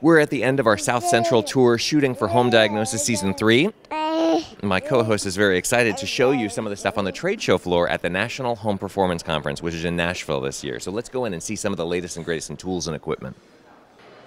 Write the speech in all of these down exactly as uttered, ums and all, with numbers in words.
We're at the end of our South Central tour shooting for Home Diagnosis Season three. My co-host is very excited to show you some of the stuff on the trade show floor at the National Home Performance Conference, which is in Nashville this year. So let's go in and see some of the latest and greatest in tools and equipment.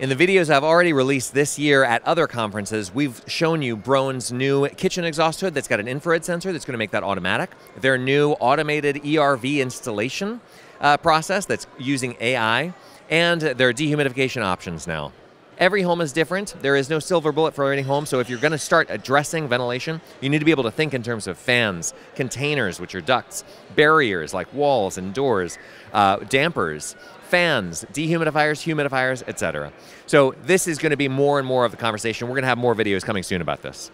In the videos I've already released this year at other conferences, we've shown you Broan's new kitchen exhaust hood that's got an infrared sensor that's going to make that automatic. Their new automated E R V installation uh, process that's using A I, and their dehumidification options now. Every home is different. There is no silver bullet for any home, so if you're going to start addressing ventilation, you need to be able to think in terms of fans, containers, which are ducts, barriers like walls and doors, uh, dampers, fans, dehumidifiers, humidifiers, et cetera. So this is going to be more and more of the conversation. We're going to have more videos coming soon about this.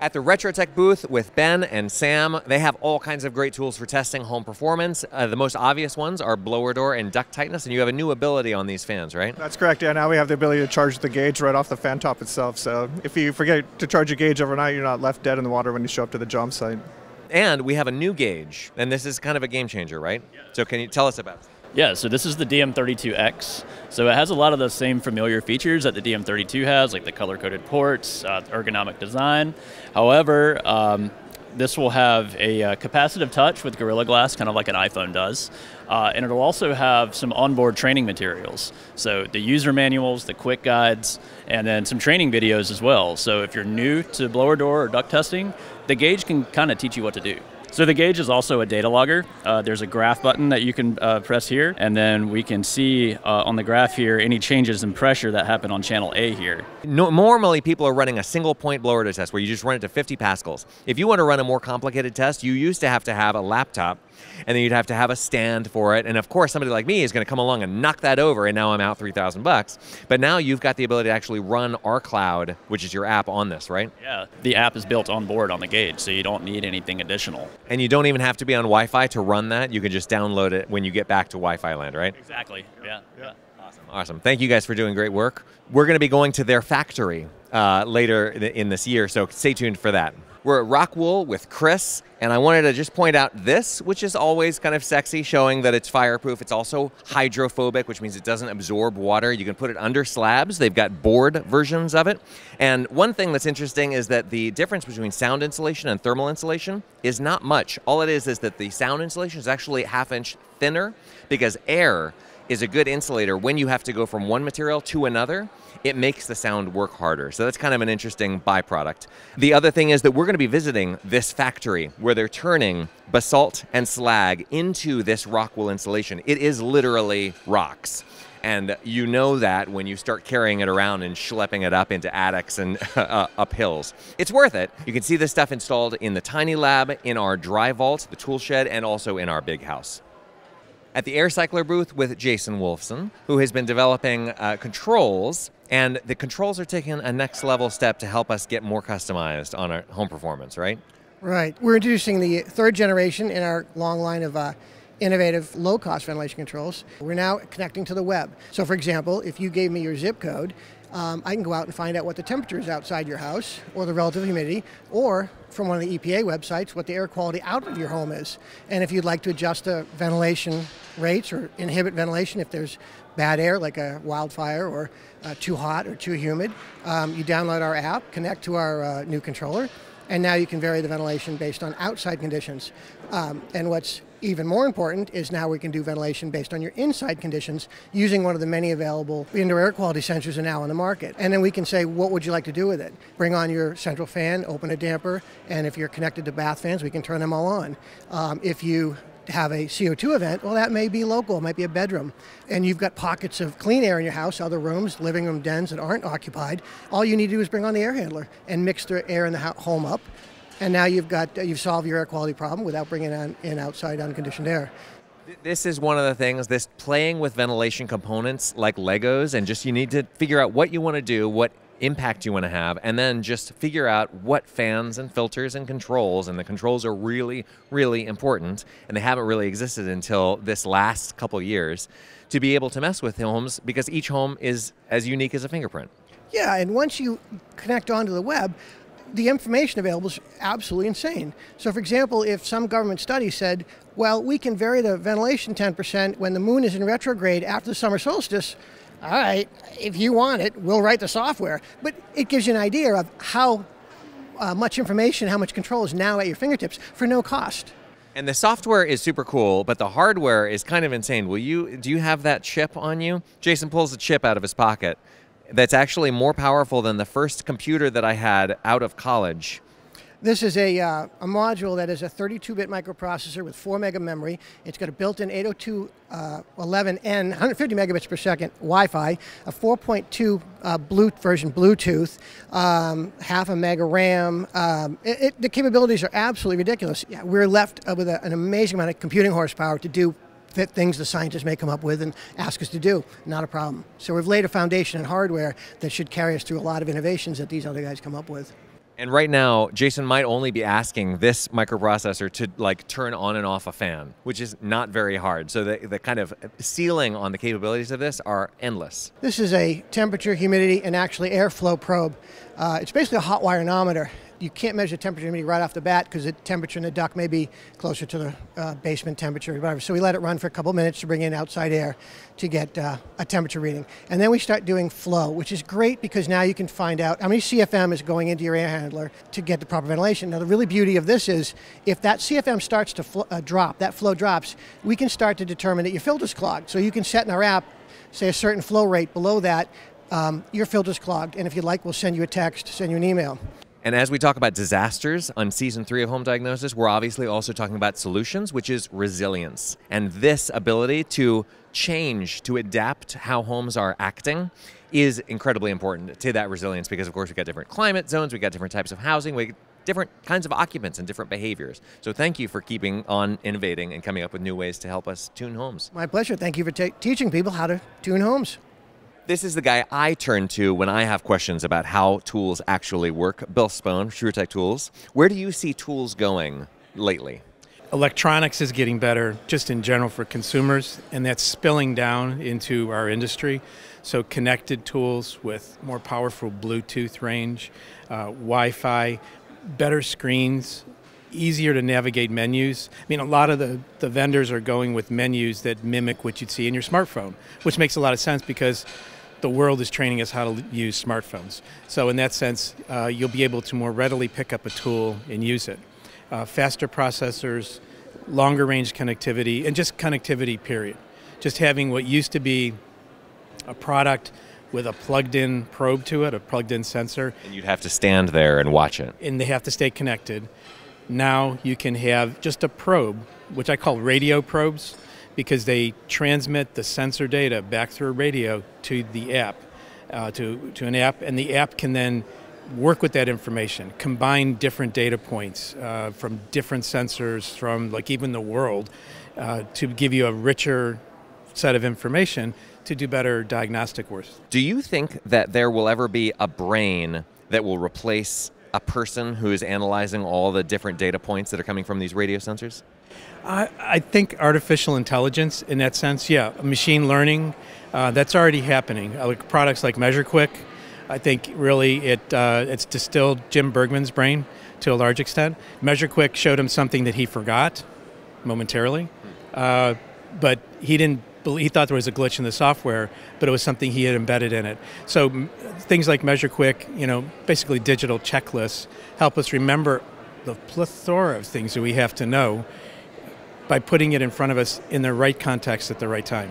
At the RetroTech booth with Ben and Sam, they have all kinds of great tools for testing home performance. Uh, the most obvious ones are blower door and duct tightness, and you have a new ability on these fans, right? That's correct, yeah. Now we have the ability to charge the gauge right off the fan top itself. So if you forget to charge a gauge overnight, you're not left dead in the water when you show up to the job site. And we have a new gauge, and this is kind of a game changer, right? Yeah. So can you tell us about it? Yeah, so this is the D M thirty-two X. So it has a lot of the same familiar features that the D M thirty-two has, like the color-coded ports, uh, ergonomic design. However, um, this will have a uh, capacitive touch with Gorilla Glass, kind of like an iPhone does. Uh, and it'll also have some onboard training materials. So the user manuals, the quick guides, and then some training videos as well. So if you're new to blower door or duct testing, the gauge can kind of teach you what to do. So the gauge is also a data logger. Uh, there's a graph button that you can uh, press here, and then we can see uh, on the graph here any changes in pressure that happen on channel A here. No, normally people are running a single point blower door test where you just run it to fifty pascals. If you want to run a more complicated test, you used to have to have a laptop, and then you'd have to have a stand for it. And of course, somebody like me is going to come along and knock that over, and now I'm out three thousand bucks. But now you've got the ability to actually run our cloud, which is your app, on this, right? Yeah, the app is built on board on the gauge, so you don't need anything additional. And you don't even have to be on Wi-Fi to run that. You can just download it when you get back to Wi-Fi land, right? Exactly, yeah. yeah. yeah. Awesome. Awesome. Thank you guys for doing great work. We're going to be going to their factory uh, later in this year, so stay tuned for that. We're at Rockwool with Chris, and I wanted to just point out this, which is always kind of sexy, showing that it's fireproof. It's also hydrophobic, which means it doesn't absorb water. You can put it under slabs. They've got board versions of it. And one thing that's interesting is that the difference between sound insulation and thermal insulation is not much. All it is is that the sound insulation is actually a half inch thinner, because air is a good insulator. When you have to go from one material to another, it makes the sound work harder. So that's kind of an interesting byproduct. The other thing is that we're going to be visiting this factory where they're turning basalt and slag into this Rockwool insulation. It is literally rocks. And you know that when you start carrying it around and schlepping it up into attics and uh, up hills. It's worth it. You can see this stuff installed in the tiny lab, in our dry vault, the tool shed, and also in our big house. At the AirCycler booth with Jason Wolfson, who has been developing uh, controls, and the controls are taking a next level step to help us get more customized on our home performance, right? Right. We're introducing the third generation in our long line of uh, innovative low-cost ventilation controls. We're now connecting to the web. So for example, if you gave me your zip code, Um, I can go out and find out what the temperature is outside your house, or the relative humidity, or from one of the E P A websites, what the air quality out of your home is. And if you'd like to adjust the ventilation rates or inhibit ventilation if there's bad air, like a wildfire, or uh, too hot or too humid, um, you download our app, connect to our uh, new controller, and now you can vary the ventilation based on outside conditions. Um, and what's even more important is now we can do ventilation based on your inside conditions using one of the many available indoor air quality sensors are now on the market. And then we can say, what would you like to do with it? Bring on your central fan, open a damper, and if you're connected to bath fans, we can turn them all on. Um, if you have a C O two event, well, that may be local, it might be a bedroom. And you've got pockets of clean air in your house, other rooms, living room dens that aren't occupied. All you need to do is bring on the air handler and mix the air in the home up. And now you've got you've solved your air quality problem without bringing on in outside unconditioned air. This is one of the things, this playing with ventilation components like Legos, and just you need to figure out what you want to do, what impact you want to have, and then just figure out what fans and filters and controls, and the controls are really, really important, and they haven't really existed until this last couple years, to be able to mess with homes, because each home is as unique as a fingerprint. Yeah, and once you connect onto the web, the information available is absolutely insane. So for example, if some government study said, well, we can vary the ventilation ten percent when the moon is in retrograde after the summer solstice, all right, if you want it, we'll write the software. But it gives you an idea of how uh, much information, how much control is now at your fingertips for no cost. And the software is super cool, but the hardware is kind of insane. Will you, do you have that chip on you? Jason pulls a chip out of his pocket that's actually more powerful than the first computer that I had out of college. This is a, uh, a module that is a thirty-two bit microprocessor with four mega memory. It's got a built-in eight oh two dot eleven N, one hundred fifty megabits per second Wi-Fi, a four point two uh, blue version Bluetooth, um, half a mega RAM. Um, it, it, the capabilities are absolutely ridiculous. Yeah, we're left uh, with a, an amazing amount of computing horsepower to do that things the scientists may come up with and ask us to do. Not a problem. So we've laid a foundation in hardware that should carry us through a lot of innovations that these other guys come up with. And right now, Jason might only be asking this microprocessor to like turn on and off a fan, which is not very hard. So the, the kind of ceiling on the capabilities of this are endless. This is a temperature, humidity, and actually airflow probe. Uh, it's basically a hot wire anemometer. You can't measure temperature humidity right off the bat because the temperature in the duct may be closer to the uh, basement temperature or whatever. So we let it run for a couple minutes to bring in outside air to get uh, a temperature reading. And then we start doing flow, which is great because now you can find out how many C F M is going into your air handler to get the proper ventilation. Now the really beauty of this is if that C F M starts to fl- uh, drop, that flow drops, we can start to determine that your filter's clogged. So you can set in our app, say a certain flow rate below that, um, your filter's clogged. And if you like, we'll send you a text, send you an email. And as we talk about disasters on season three of Home Diagnosis, we're obviously also talking about solutions, which is resilience. And this ability to change, to adapt how homes are acting is incredibly important to that resilience because, of course, we've got different climate zones, we've got different types of housing, we've got different kinds of occupants and different behaviors. So thank you for keeping on innovating and coming up with new ways to help us tune homes. My pleasure. Thank you for teaching people how to tune homes. This is the guy I turn to when I have questions about how tools actually work. Bill Spohn, TrueTech Tools. Where do you see tools going lately? Electronics is getting better just in general for consumers, and that's spilling down into our industry. So connected tools with more powerful Bluetooth range, uh, Wi-Fi, better screens, easier to navigate menus. I mean, a lot of the, the vendors are going with menus that mimic what you'd see in your smartphone, which makes a lot of sense because the world is training us how to use smartphones. So in that sense, uh, you'll be able to more readily pick up a tool and use it. Uh, faster processors, longer range connectivity, and just connectivity, period. Just having what used to be a product with a plugged-in probe to it, a plugged-in sensor. And you'd have to stand there and watch it. And they have to stay connected. Now you can have just a probe, which I call radio probes, because they transmit the sensor data back through a radio to the app, uh, to, to an app, and the app can then work with that information, combine different data points uh, from different sensors, from like even the world, uh, to give you a richer set of information to do better diagnostic work. Do you think that there will ever be a brain that will replace a person who is analyzing all the different data points that are coming from these radio sensors? I, I think artificial intelligence in that sense, yeah. Machine learning, uh, that's already happening. Uh, like products like MeasureQuick, I think really it uh, it's distilled Jim Bergman's brain to a large extent. MeasureQuick showed him something that he forgot momentarily, uh, but he didn't. He thought there was a glitch in the software, but it was something he had embedded in it. So things like MeasureQuick, you know, basically digital checklists, help us remember the plethora of things that we have to know by putting it in front of us in the right context at the right time.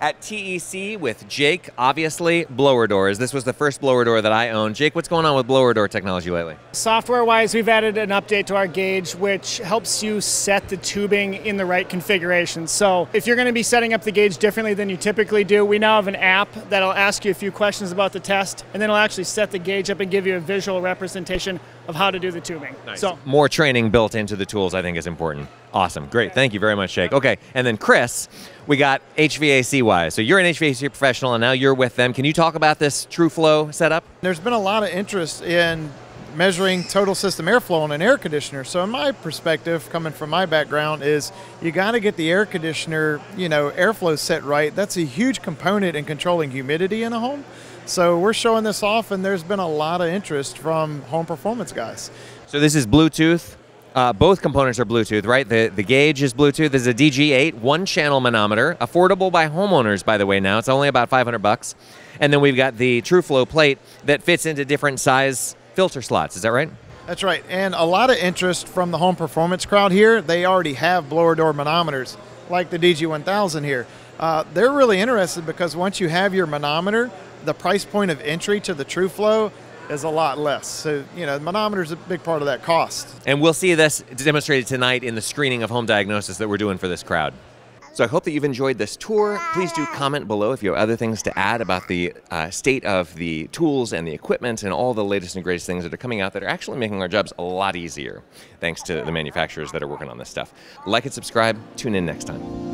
At T E C with Jake, obviously, blower doors. This was the first blower door that I owned. Jake, what's going on with blower door technology lately? Software-wise, we've added an update to our gauge, which helps you set the tubing in the right configuration. So if you're going to be setting up the gauge differently than you typically do, we now have an app that'll ask you a few questions about the test, and then it'll actually set the gauge up and give you a visual representation of how to do the tubing. Nice. So more training built into the tools, I think, is important. Awesome. Great. Thank you very much, Jake. Okay. And then Chris, we got H V A C-wise. So you're an H V A C professional and now you're with them. Can you talk about this TruFlow setup? There's been a lot of interest in measuring total system airflow on an air conditioner. So in my perspective, coming from my background, is you got to get the air conditioner, you know, airflow set right. That's a huge component in controlling humidity in a home. So we're showing this off and there's been a lot of interest from home performance guys. So this is Bluetooth. Uh, both components are Bluetooth, right? The the gauge is Bluetooth. This is a D G eight one-channel manometer, affordable by homeowners, by the way. Now it's only about five hundred bucks, and then we've got the TruFlow plate that fits into different size filter slots. Is that right? That's right. And a lot of interest from the home performance crowd here. They already have blower door manometers like the D G one thousand here. Uh, they're really interested because once you have your manometer, the price point of entry to the TruFlow is a lot less. So, you know, the manometer is a big part of that cost. And we'll see this demonstrated tonight in the screening of Home Diagnosis that we're doing for this crowd. So I hope that you've enjoyed this tour. Please do comment below if you have other things to add about the uh, state of the tools and the equipment and all the latest and greatest things that are coming out that are actually making our jobs a lot easier, thanks to the manufacturers that are working on this stuff. Like and subscribe. Tune in next time.